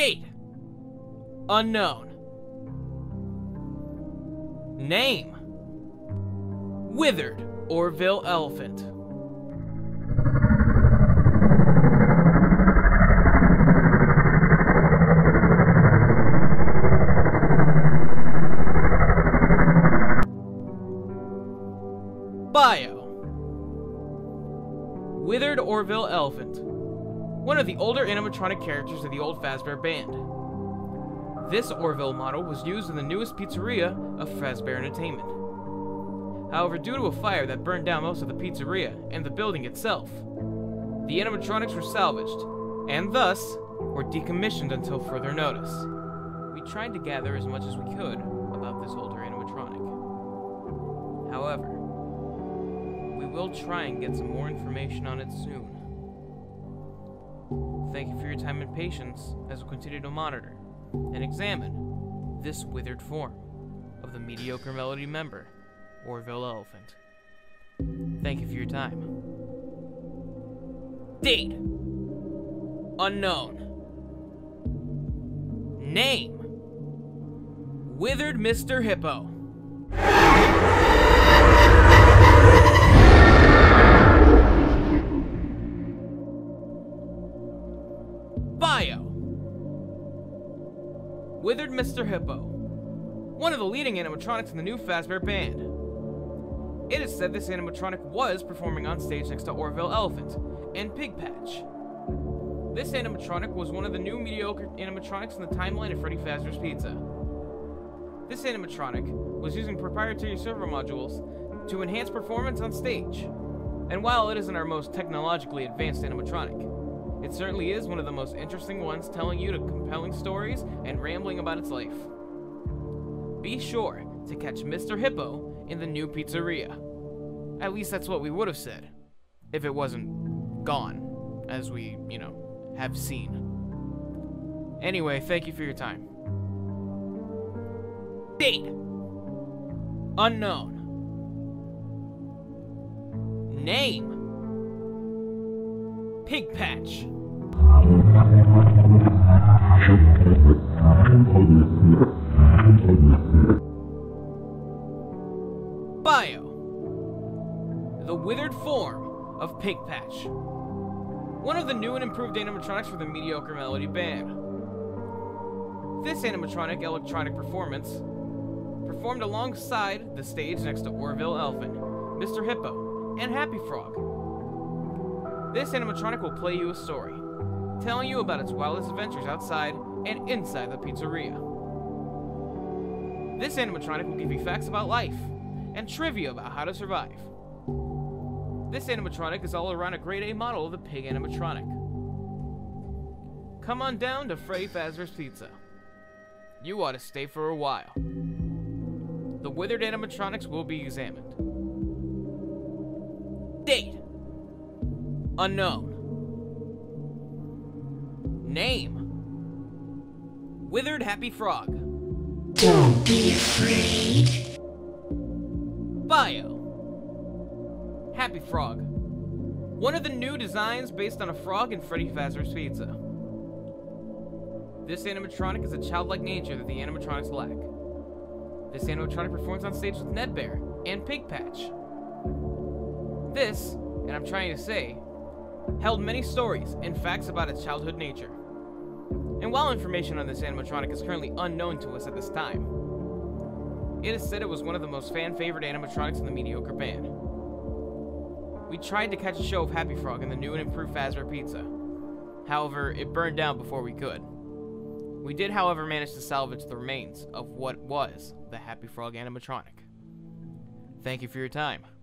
Date. Unknown. Name. Withered Orville Elephant. Bio. Withered Orville Elephant, one of the older animatronic characters of the old Fazbear Band. This Orville model was used in the newest pizzeria of Fazbear Entertainment. However, due to a fire that burned down most of the pizzeria and the building itself, the animatronics were salvaged, and thus, were decommissioned until further notice. We tried to gather as much as we could about this older animatronic. However, we'll try and get some more information on it soon. Thank you for your time and patience as we continue to monitor and examine this withered form of the Mediocre Melody member, Orville Elephant. Thank you for your time. Date. Unknown. Name. Withered Mr. Hippo. Withered Mr. Hippo, one of the leading animatronics in the new Fazbear Band. It is said this animatronic was performing on stage next to Orville Elephant and Pig Patch. This animatronic was one of the new mediocre animatronics in the timeline of Freddy Fazbear's Pizza. This animatronic was using proprietary servo modules to enhance performance on stage, and while it isn't our most technologically advanced animatronic, it certainly is one of the most interesting ones, telling you compelling stories and rambling about its life. Be sure to catch Mr. Hippo in the new pizzeria. At least that's what we would have said, if it wasn't gone, as we, have seen. Anyway, thank you for your time. Date. Unknown. Name. Pig Patch. Bio. The withered form of Pig Patch, one of the new and improved animatronics for the Mediocre Melody Band. This animatronic electronic performance performed alongside the stage next to Orville Elephant, Mr. Hippo, and Happy Frog. This animatronic will play you a story, telling you about its wildest adventures outside and inside the pizzeria. This animatronic will give you facts about life and trivia about how to survive. This animatronic is all around a grade A model of the pig animatronic. Come on down to Freddy Fazbear's Pizza. You ought to stay for a while. The withered animatronics will be examined. Date. Unknown. Name. Withered Happy Frog. Don't be afraid. Bio. Happy Frog, one of the new designs based on a frog in Freddy Fazbear's Pizza. This animatronic is a childlike nature that the animatronics lack. This animatronic performs on stage with Ned Bear and Pig Patch. This, and I'm trying to say, held many stories and facts about its childhood nature. And while information on this animatronic is currently unknown to us at this time, it is said it was one of the most fan-favorite animatronics in the Mediocre Band. We tried to catch a show of Happy Frog in the new and improved Fazbear Pizza. However, it burned down before we could. We did, however, manage to salvage the remains of what was the Happy Frog animatronic. Thank you for your time.